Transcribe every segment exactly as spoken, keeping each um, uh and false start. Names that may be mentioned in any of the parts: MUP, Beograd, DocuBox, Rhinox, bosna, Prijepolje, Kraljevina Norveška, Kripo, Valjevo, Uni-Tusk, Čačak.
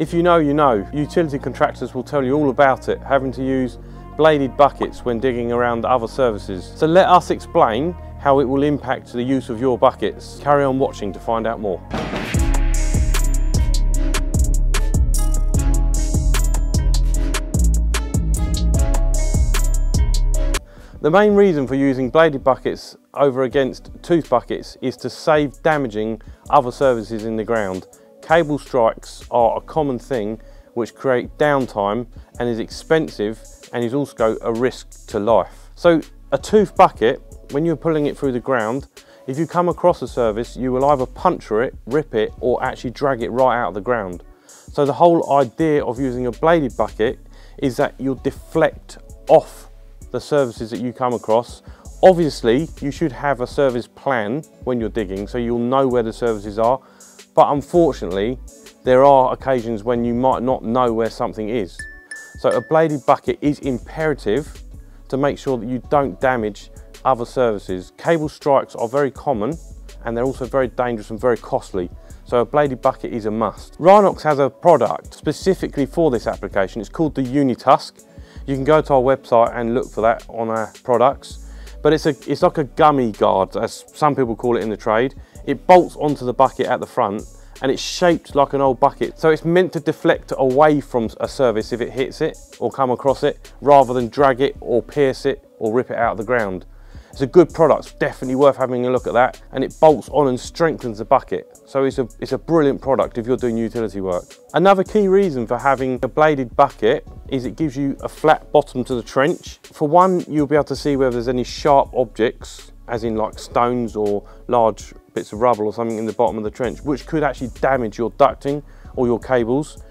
If you know, you know. Utility contractors will tell you all about it, having to use bladed buckets when digging around other services. So let us explain how it will impact the use of your buckets. Carry on watching to find out more. The main reason for using bladed buckets over against tooth buckets is to save damaging other surfaces in the ground. Cable strikes are a common thing which create downtime and is expensive and is also a risk to life. So a tooth bucket, when you're pulling it through the ground, if you come across a surface, you will either puncture it, rip it, or actually drag it right out of the ground. So the whole idea of using a bladed bucket is that you'll deflect off the surfaces that you come across. Obviously, you should have a surface plan when you're digging, so you'll know where the surfaces are, but unfortunately, there are occasions when you might not know where something is. So a bladed bucket is imperative to make sure that you don't damage other surfaces. Cable strikes are very common, and they're also very dangerous and very costly. So a bladed bucket is a must. Rhinox has a product specifically for this application. It's called the Uni-Tusk. You can go to our website and look for that on our products. But it's, a, it's like a gummy guard, as some people call it in the trade. It bolts onto the bucket at the front and it's shaped like an old bucket. So it's meant to deflect away from a surface if it hits it or come across it, rather than drag it or pierce it or rip it out of the ground. It's a good product, it's definitely worth having a look at that. And it bolts on and strengthens the bucket. So it's a, it's a brilliant product if you're doing utility work. Another key reason for having a bladed bucket is it gives you a flat bottom to the trench. For one, you'll be able to see whether there's any sharp objects, as in like stones or large bits of rubble or something in the bottom of the trench, which could actually damage your ducting or your cables.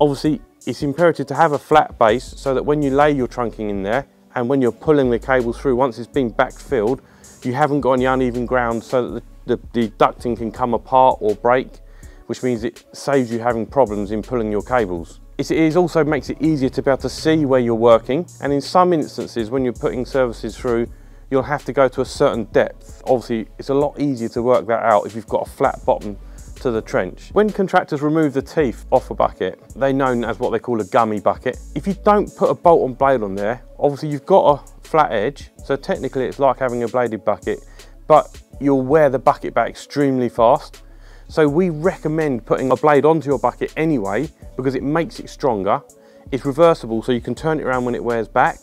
Obviously, it's imperative to have a flat base so that when you lay your trunking in there, and when you're pulling the cables through, once it's been backfilled, you haven't got any uneven ground so that the, the, the ducting can come apart or break, which means it saves you having problems in pulling your cables. It is also makes it easier to be able to see where you're working. And in some instances, when you're putting surfaces through, you'll have to go to a certain depth. Obviously, it's a lot easier to work that out if you've got a flat bottom to the trench. When contractors remove the teeth off a bucket, they're known as what they call a gummy bucket. If you don't put a bolt on blade on there, obviously you've got a flat edge, so technically it's like having a bladed bucket, but you'll wear the bucket back extremely fast. So we recommend putting a blade onto your bucket anyway, because it makes it stronger. It's reversible, so you can turn it around when it wears back,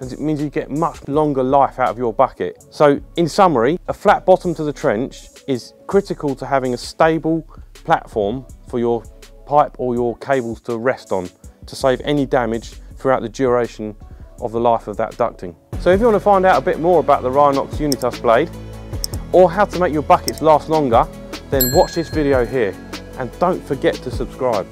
and it means you get much longer life out of your bucket. So in summary, a flat bottom to the trench is critical to having a stable platform for your pipe or your cables to rest on, to save any damage throughout the duration of the life of that ducting. So if you want to find out a bit more about the Rhinox Uni-Tusk blade, or how to make your buckets last longer, then watch this video here, and don't forget to subscribe.